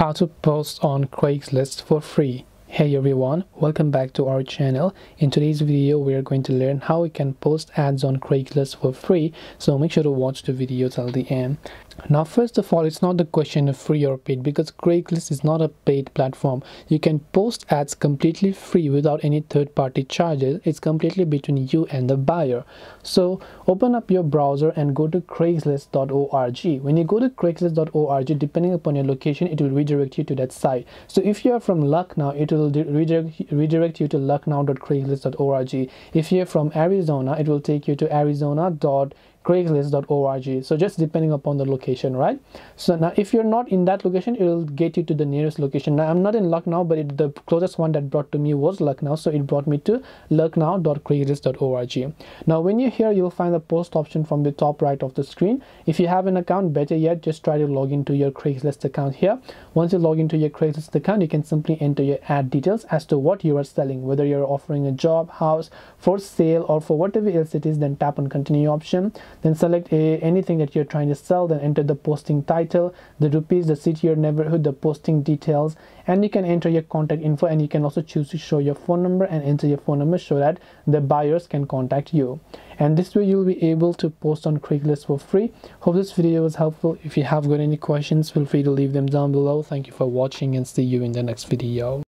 How to post on Craigslist for free. Hey everyone, welcome back to our channel. In today's video we are going to learn how we can post ads on Craigslist for free, so make sure to watch the video till the end. Now first of all, it's not the question of free or paid, because Craigslist is not a paid platform. You can post ads completely free without any third-party charges. It's completely between you and the buyer. So open up your browser and go to craigslist.org. When you go to craigslist.org, depending upon your location, it will redirect you to that site. So if you are from Lucknow, it will redirect you to lucknow.craigslist.org. If you're from Arizona, it will take you to arizona.craigslist.org. so just depending upon the location, right? So now if you're not in that location, it will get you to the nearest location. Now I'm not in Lucknow, but the closest one that brought to me was Lucknow, so it brought me to lucknow.craigslist.org. Now when you're here, you'll find the post option from the top right of the screen. If you have an account, better yet, just try to log into your Craigslist account here. Once you log into your Craigslist account, you can simply enter your ad details as to what you are selling, whether you're offering a job, house, for sale, or for whatever else it is. Then tap on continue option. Then select anything that you're trying to sell. Then enter the posting title, the rupees, the city or neighborhood, the posting details, and you can enter your contact info. And you can also choose to show your phone number and enter your phone number so that the buyers can contact you. And this way you'll be able to post on Craigslist for free. Hope this video was helpful. If you have got any questions, feel free to leave them down below. Thank you for watching and see you in the next video.